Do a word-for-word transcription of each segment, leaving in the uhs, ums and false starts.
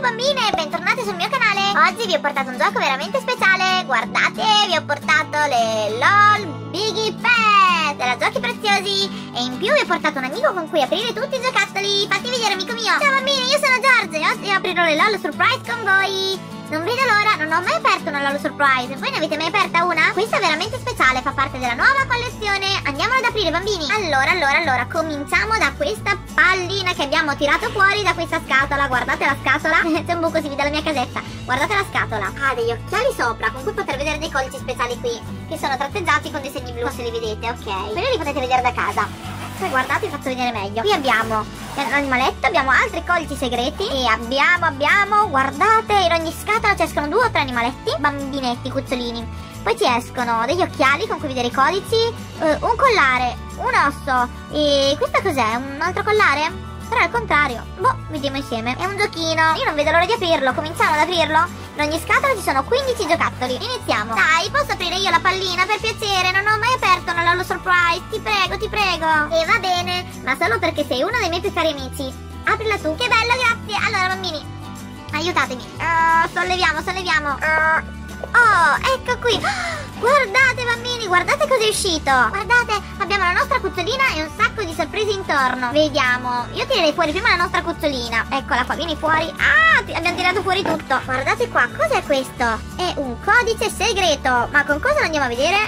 Ciao bambine, bentornate sul mio canale. Oggi vi ho portato un gioco veramente speciale. Guardate, vi ho portato le LOL Pets della Giochi Preziosi. E in più vi ho portato un amico con cui aprire tutti i giocattoli. Fatti vedere, amico mio. Ciao bambine, io sono George e oggi aprirò le LOL Surprise con voi. Non vedo l'ora, non ho mai aperto una LOL Surprise. Voi ne avete mai aperta una? Questa è veramente speciale, fa parte della nuova collezione. Andiamolo ad aprire, bambini. Allora, allora, allora, cominciamo da questa pallina che abbiamo tirato fuori da questa scatola. Guardate la scatola. C'è un buco, si vede la mia casetta. Guardate la scatola. Ha ah, degli occhiali sopra, con cui poter vedere dei codici speciali qui, che sono tratteggiati con dei segni blu, se li vedete, ok. Quelli li potete vedere da casa. Guardate, vi faccio vedere meglio. Qui abbiamo l'animaletto, abbiamo altri codici segreti e abbiamo, abbiamo, guardate, in ogni scatola ci escono due o tre animaletti, bambinetti, cucciolini. Poi ci escono degli occhiali con cui vedere i codici, eh, un collare, un osso e questa cos'è? Un altro collare? Però al contrario, boh, vediamo insieme. È un giochino, io non vedo l'ora di aprirlo, cominciamo ad aprirlo. In ogni scatola ci sono quindici giocattoli. Iniziamo. Dai, posso aprire io la pallina? Per piacere, non ho mai aperto una LOL Surprise. Ti prego, ti prego. E va bene, ma solo perché sei uno dei miei più cari amici. Aprila tu. Che bello, grazie. Allora bambini, aiutatemi. uh, Solleviamo, solleviamo. Oh, ecco qui. oh, Guardate bambini, guardate cosa è uscito. Guardate, abbiamo la nostra cucciolina e un sacco di sorprese intorno. Vediamo, io tirerei fuori prima la nostra cucciolina. Eccola qua, vieni fuori. Ah, abbiamo tirato fuori tutto. Guardate qua, cos'è questo? È un codice segreto. Ma con cosa lo andiamo a vedere?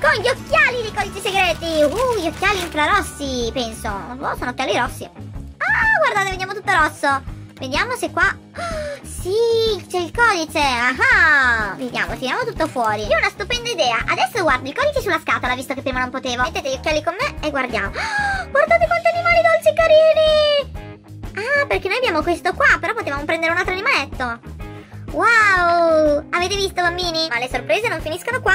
Con gli occhiali dei codici segreti. Uh, gli occhiali infrarossi, penso. Oh, sono occhiali rossi. Ah, guardate, vediamo tutto rosso. Vediamo se qua... Oh, sì, c'è il codice. Ah, vediamo, tiriamo tutto fuori. Io ho una stupenda idea. Adesso guardo il codice sulla scatola, visto che prima non potevo. Mettete gli occhiali con me e guardiamo. Oh, guardate quanti animali dolci e carini. Ah, perché noi abbiamo questo qua, però potevamo prendere un altro animaletto. Wow! Avete visto, bambini? Ma le sorprese non finiscono qua.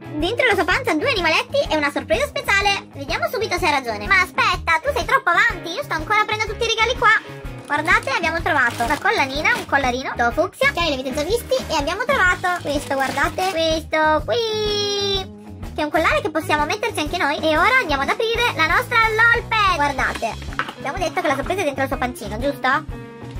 Dentro la sua pancia due animaletti e una sorpresa speciale. Vediamo subito se hai ragione. Ma aspetta, tu sei troppo avanti, io sto ancora aprendo tutti i regali qua. Guardate, abbiamo trovato una collanina, un collarino, un fucsia, che li avete già visti, e abbiamo trovato questo, guardate, questo qui, che è un collare che possiamo metterci anche noi. E ora andiamo ad aprire la nostra LOL Pet. Guardate, abbiamo detto che la sorpresa è dentro il suo pancino, giusto?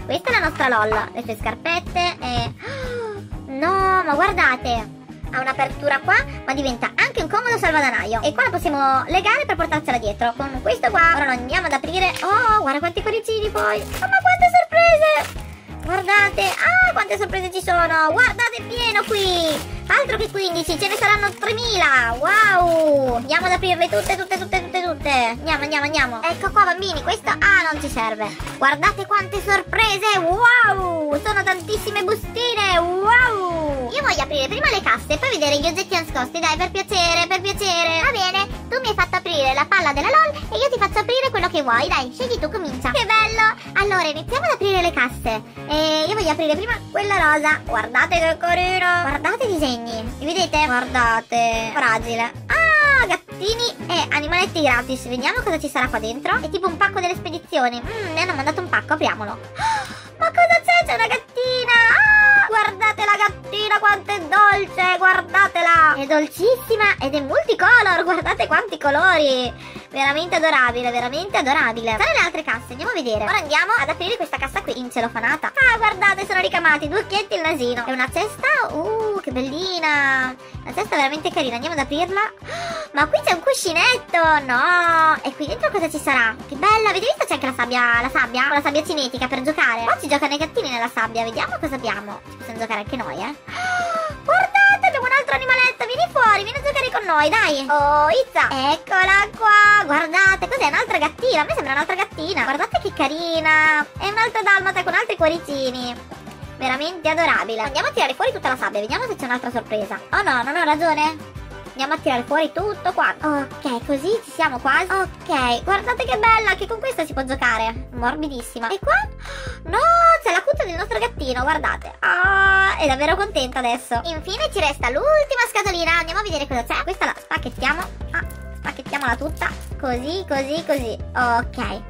Questa è la nostra LOL. Le sue scarpette e... oh, no, ma guardate, ha un'apertura qua, ma diventa anche un comodo salvadanaio. E qua la possiamo legare per portarcela dietro con questo qua. Ora lo andiamo ad aprire. Oh, guarda quanti cuoricini poi. Oh, ma quante sorprese! Guardate, ah, quante sorprese ci sono. Guardate, è pieno qui. Altro che quindici, ce ne saranno tremila. Wow, andiamo ad aprirle tutte, tutte, tutte, tutte, tutte. Andiamo, andiamo, andiamo. Ecco qua bambini, questo, ah, non ci serve. Guardate quante sorprese, wow. Sono tantissime bustine, wow. Io voglio aprire prima le casse e poi vedere gli oggetti nascosti. Dai, per piacere, per piacere. Va bene, tu mi hai fatto aprire la palla della LOL e io ti faccio aprire quello che vuoi. Dai, scegli tu, comincia. Che bello. Allora, iniziamo ad aprire le casse. E io voglio aprire prima quella rosa. Guardate che carino. Guardate i disegni, li vedete? Guardate, fragile. Ah, gattini e animaletti gratis. Vediamo cosa ci sarà qua dentro. È tipo un pacco delle spedizioni. mm, Ne hanno mandato un pacco, apriamolo. oh, Ma cosa c'è? C'è una gattina. ah, Guardate la gattina, quanto è dolce. Guardatela, è dolcissima ed è multicolor. Guardate quanti colori. Veramente adorabile, veramente adorabile. Sono le altre casse, andiamo a vedere. Ora andiamo ad aprire questa cassa qui, in celofanata. Ah, guardate, sono ricamati due occhietti e il nasino. È una cesta, uh che bellina! La cesta è veramente carina, andiamo ad aprirla. Oh, ma qui c'è un cuscinetto! No! E qui dentro cosa ci sarà? Che bella! Avete visto c'è anche la sabbia, la sabbia? La sabbia cinetica per giocare. Qua ci giocano i gattini nella sabbia, vediamo cosa abbiamo. Ci possiamo giocare anche noi, eh! Oh, guardate, abbiamo un altro animaletto! Vieni fuori, vieni a giocare con noi, dai! Oh, Izza! Eccola qua! Guardate, cos'è? Un'altra gattina! A me sembra un'altra gattina! Guardate che carina! È un'altra dalmata con altri cuoricini! Veramente adorabile. Andiamo a tirare fuori tutta la sabbia, vediamo se c'è un'altra sorpresa. Oh no, non ho ragione. Andiamo a tirare fuori tutto qua. Ok, così ci siamo quasi. Ok, guardate che bella, che con questa si può giocare. Morbidissima. E qua? No, c'è la cuccia del nostro gattino, guardate. Ah, è davvero contenta adesso. Infine ci resta l'ultima scatolina. Andiamo a vedere cosa c'è. Questa la spacchettiamo. Ah, spacchettiamola tutta. Così, così, così. Ok,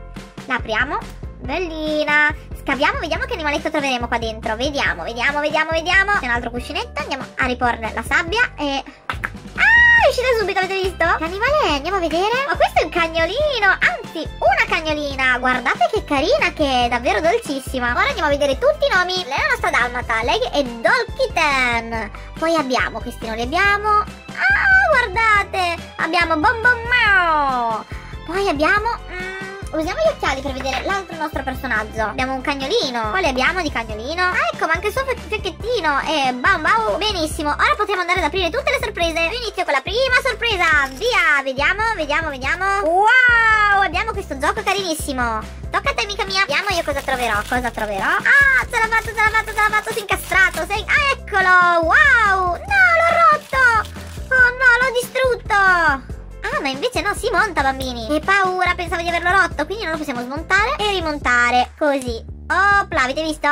la apriamo. Bellina. Scaviamo, vediamo che animaletto troveremo qua dentro. Vediamo, vediamo, vediamo, vediamo. C'è un altro cuscinetto, andiamo a riporre la sabbia e... ah, è uscita subito, avete visto? L'animale, andiamo a vedere. Ma questo è un cagnolino, anzi una cagnolina. Guardate che carina che è, davvero dolcissima. Ora andiamo a vedere tutti i nomi. Lei è la nostra dalmata, lei è Dolkitten. Poi abbiamo, questi non li abbiamo. Ah, guardate, abbiamo Bom Bom Mao. Poi abbiamo... Mm, usiamo gli occhiali per vedere l'altro nostro personaggio. Abbiamo un cagnolino. Quale abbiamo di cagnolino? Ah, ecco, ma anche il suo fiocchettino. E bam bam. Benissimo, ora possiamo andare ad aprire tutte le sorprese. Io inizio con la prima sorpresa. Via, vediamo, vediamo, vediamo. Wow, abbiamo questo gioco carinissimo. Tocca a te, amica mia. Vediamo io cosa troverò, cosa troverò. Ah, ce l'ha fatto, ce l'ha fatto, ce l'ha fatto. Si è incastrato, sei... Ah, eccolo. Wow, no, l'ho rotto. Oh no, l'ho distrutto. Ah, ma invece no, si monta, bambini. Che paura, pensavo di averlo rotto. Quindi non lo possiamo smontare e rimontare. Così. Opla, avete visto?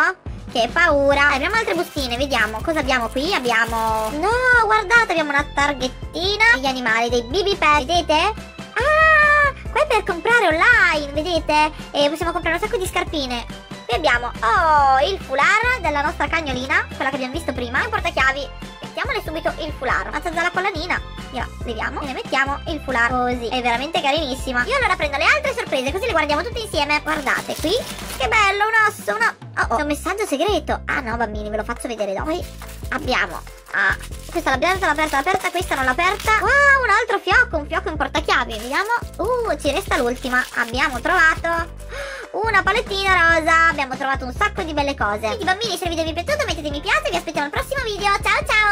Che paura. Allora, abbiamo altre bustine, vediamo cosa abbiamo qui. Abbiamo... No, guardate, abbiamo una targhettina degli animali, dei B B pet, vedete? Ah, qua è per comprare online, vedete? E possiamo comprare un sacco di scarpine. Qui abbiamo, oh, il foulard della nostra cagnolina, quella che abbiamo visto prima. Un portachiavi. Mettiamole subito il foulard. Mazza dalla collanina. Gliela leviamo e ne mettiamo il foulard. Così, è veramente carinissima. Io allora prendo le altre sorprese, così le guardiamo tutte insieme. Guardate qui, che bello, un osso, uno... Oh, oh, è un messaggio segreto. Ah no, bambini, ve lo faccio vedere dopo. Poi abbiamo... Ah, questa l'ho aperta, l'ho aperta, l'ho aperta, questa non l'ho aperta. Wow, un altro fioco, un fioco in portachiavi. Vediamo. Uh, ci resta l'ultima. Abbiamo trovato una palettina rosa. Abbiamo trovato un sacco di belle cose. Quindi, bambini, se il video vi è piaciuto mettete mi piace. Vi aspettiamo al prossimo video. Ciao ciao.